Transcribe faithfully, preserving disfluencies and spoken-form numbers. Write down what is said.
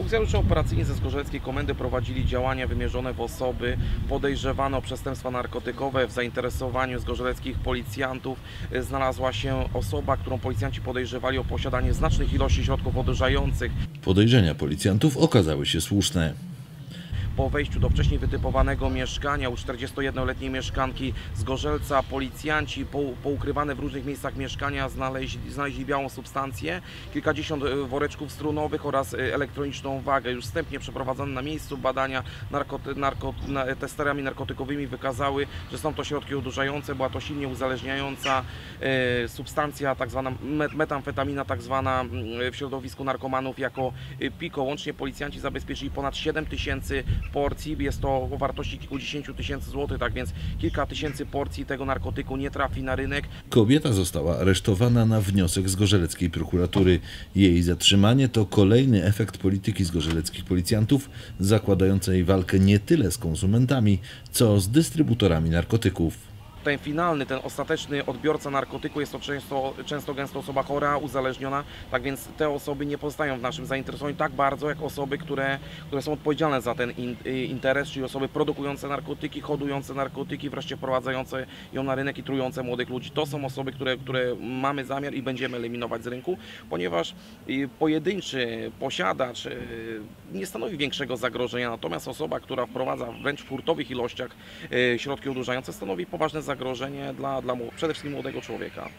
Funkcjonariusze operacyjni ze Zgorzeleckiej Komendy prowadzili działania wymierzone w osoby podejrzewane o przestępstwa narkotykowe. W zainteresowaniu zgorzeleckich policjantów znalazła się osoba, którą policjanci podejrzewali o posiadanie znacznych ilości środków odurzających. Podejrzenia policjantów okazały się słuszne. Po wejściu do wcześniej wytypowanego mieszkania u czterdziestojednoletniej mieszkanki Zgorzelca policjanci poukrywane w różnych miejscach mieszkania znaleźli, znaleźli białą substancję, kilkadziesiąt woreczków strunowych oraz elektroniczną wagę. Już wstępnie przeprowadzone na miejscu badania narkoty, narko, testerami narkotykowymi wykazały, że są to środki odurzające, była to silnie uzależniająca substancja, tak zwana metamfetamina, tak zwana w środowisku narkomanów jako piko. Łącznie policjanci zabezpieczyli ponad siedem tysięcy porcji, jest to o wartości kilkudziesięciu tysięcy złotych, tak więc kilka tysięcy porcji tego narkotyku nie trafi na rynek. Kobieta została aresztowana na wniosek zgorzeleckiej prokuratury. Jej zatrzymanie to kolejny efekt polityki zgorzeleckich policjantów, zakładającej walkę nie tyle z konsumentami, co z dystrybutorami narkotyków. Ten finalny, ten ostateczny odbiorca narkotyku jest to często, często gęsto osoba chora, uzależniona, tak więc te osoby nie pozostają w naszym zainteresowaniu tak bardzo jak osoby, które, które są odpowiedzialne za ten in, interes, czyli osoby produkujące narkotyki, hodujące narkotyki, wreszcie wprowadzające ją na rynek i trujące młodych ludzi. To są osoby, które, które mamy zamiar i będziemy eliminować z rynku, ponieważ pojedynczy posiadacz nie stanowi większego zagrożenia, natomiast osoba, która wprowadza wręcz w hurtowych ilościach środki odurzające, stanowi poważne zagrożenie dla, dla przede wszystkim młodego człowieka.